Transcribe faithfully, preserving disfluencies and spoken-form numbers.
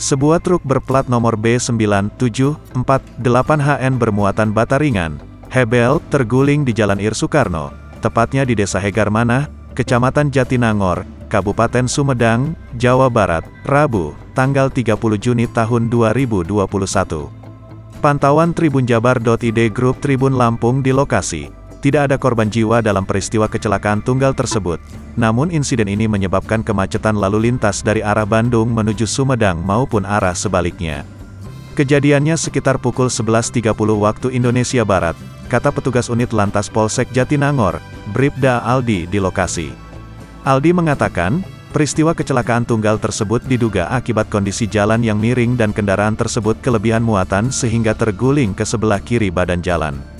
Sebuah truk berplat nomor B sembilan tujuh empat delapan H N bermuatan bata ringan, hebel, terguling di Jalan Ir Soekarno, tepatnya di Desa Hegarmanah, Kecamatan Jatinangor, Kabupaten Sumedang, Jawa Barat, Rabu, tanggal tiga puluh Juni tahun dua ribu dua puluh satu. Pantauan tribunjabar titik i d Grup Tribun Lampung di lokasi. Tidak ada korban jiwa dalam peristiwa kecelakaan tunggal tersebut. Namun insiden ini menyebabkan kemacetan lalu lintas dari arah Bandung menuju Sumedang maupun arah sebaliknya. Kejadiannya sekitar pukul sebelas tiga puluh waktu Indonesia Barat, kata petugas unit lantas Polsek Jatinangor, Bripda Aldi di lokasi. Aldi mengatakan, peristiwa kecelakaan tunggal tersebut diduga akibat kondisi jalan yang miring dan kendaraan tersebut kelebihan muatan sehingga terguling ke sebelah kiri badan jalan.